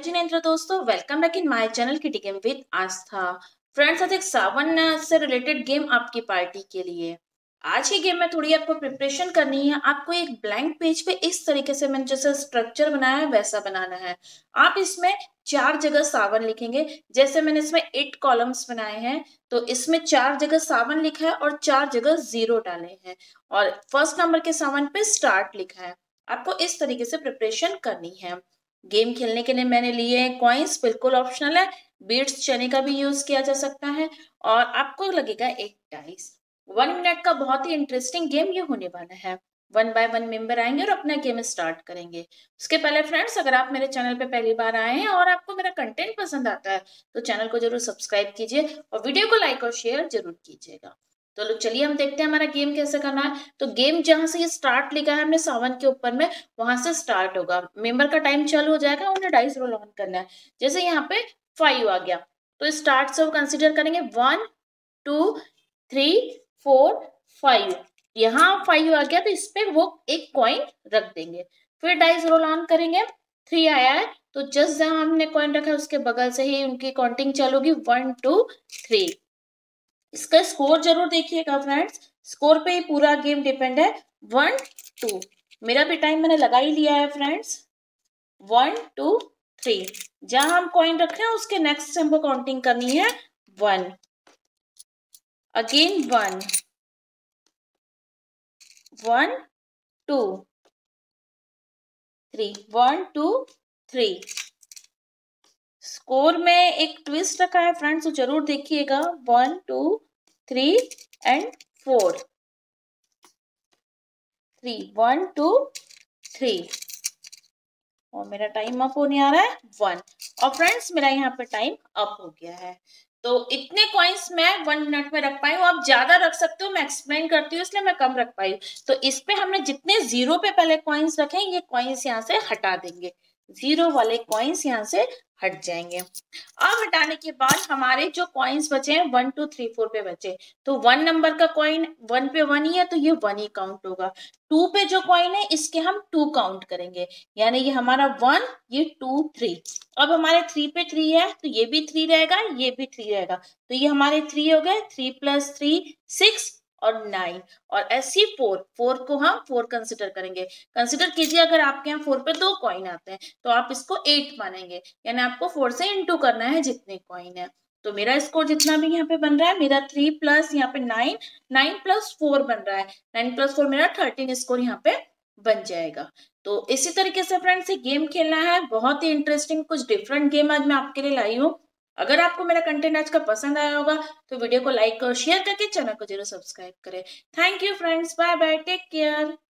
मैं जिनेंद्र दोस्तों, welcome back in my channel kitty game with Aastha. Friends, आज एक सावन से रिलेटेड गेम आपकी पार्टी के लिए। आज की गेम में थोड़ी आपको प्रिपरेशन करनी है। आपको एक ब्लैंक पेज पे इस तरीके से मैंने जैसा स्ट्रक्चर बनाया है वैसा बनाना है। आप इसमें 4 जगह सावन लिखेंगे। जैसे मैंने इसमें 8 कॉलम्स बनाए हैं, तो इसमें 4 जगह सावन लिखा है और 4 जगह 0 डाले हैं और फर्स्ट नंबर के सावन पे स्टार्ट लिखा है। आपको इस तरीके से प्रिपरेशन करनी है। गेम खेलने के लिए मैंने लिए हैं कॉइंस, बिल्कुल ऑप्शनल है। बीट्स चने का भी यूज किया जा सकता है और आपको लगेगा एक डाइस। 1 मिनट का बहुत ही इंटरेस्टिंग गेम ये होने वाला है। 1 बाय 1 मेंबर आएंगे और अपना गेम स्टार्ट करेंगे। उसके पहले फ्रेंड्स, अगर आप मेरे चैनल पे पहली बार आए हैं और आपको मेरा कंटेंट पसंद आता है तो चैनल को जरूर सब्सक्राइब कीजिए और वीडियो को लाइक और शेयर जरूर कीजिएगा। तो चलिए हम देखते हैं हमारा गेम कैसे करना है। तो गेम जहां से ये स्टार्ट लिखा है हमने सावन के ऊपर में, वहां से स्टार्ट होगा। मेंबर का टाइम चालू हो जाएगा, उन्हें डाइस रोल ऑन करना है। जैसे यहाँ पे 5 आ गया तो स्टार्ट से वो कंसीडर करेंगे 1 2 3 4 5। यहाँ 5 आ गया तो इस पे वो एक कॉइन रख देंगे। फिर डाइस रोल ऑन करेंगे, 3 आया है तो जस्ट जहां हमने कॉइन रखा है उसके बगल से ही उनकी काउंटिंग चालू होगी, 1 2 3। इसका स्कोर जरूर देखिएगा फ्रेंड्स, स्कोर पे ही पूरा गेम डिपेंड है। 1 2, मेरा भी टाइम मैंने लगा ही लिया है फ्रेंड्स। 1 2 3, जहां हम कॉइन रख रहे हैं उसके नेक्स्ट से हमको काउंटिंग करनी है। 1 अगेन, 1 1 2 3, 1 2 3। स्कोर में एक ट्विस्ट रखा है फ्रेंड्स, तो जरूर देखिएगा। 1 2 3 एंड 4, 3, 1 2 3 और मेरा टाइम अप होने आ रहा है 1 और फ्रेंड्स मेरा यहाँ पे टाइम अप हो गया है। तो इतने कॉइंस मैं 1 मिनट में रख पाई हूँ। आप ज्यादा रख सकते हो, मैं एक्सप्लेन करती हूँ इसलिए मैं कम रख पाई हूँ। तो इस पे हमने जितने 0 पे पहले कॉइंस रखे ये कॉइंस यहाँ से हटा देंगे। 0 वाले कॉइंस यहाँ से हट जाएंगे। अब हटाने के बाद हमारे जो कॉइंस बचे हैं 1 2 3 4 पे बचे, तो 1 नंबर का कॉइन 1 पे 1 ही है तो ये 1 ही काउंट होगा। 2 पे जो कॉइन है इसके हम 2 काउंट करेंगे, यानी ये हमारा 1, ये 2 3। अब हमारे 3 पे 3 है तो ये भी 3 रहेगा, ये भी 3 रहेगा, तो ये हमारे 3 हो गए। 3 प्लस 3 6 और 9 और ऐसी 4 को हम 4 कंसिडर करेंगे। कंसिडर कीजिए, अगर आपके यहाँ 4 पे 2 कॉइन आते हैं तो आप इसको 8 मानेंगे, यानी आपको 4 से इंटू करना है जितने कॉइन है। तो मेरा स्कोर जितना भी यहाँ पे बन रहा है, मेरा 3 प्लस यहाँ पे 9 9 प्लस 4 बन रहा है। 9 प्लस 4 मेरा 13 स्कोर यहाँ पे बन जाएगा। तो इसी तरीके से फ्रेंड्स ये गेम खेलना है। बहुत ही इंटरेस्टिंग, कुछ डिफरेंट गेम आज मैं आपके लिए लाई हूँ। अगर आपको मेरा कंटेंट आज का पसंद आया होगा तो वीडियो को लाइक और शेयर करके चैनल को जरूर सब्सक्राइब करें। Thank you friends, bye bye, take care.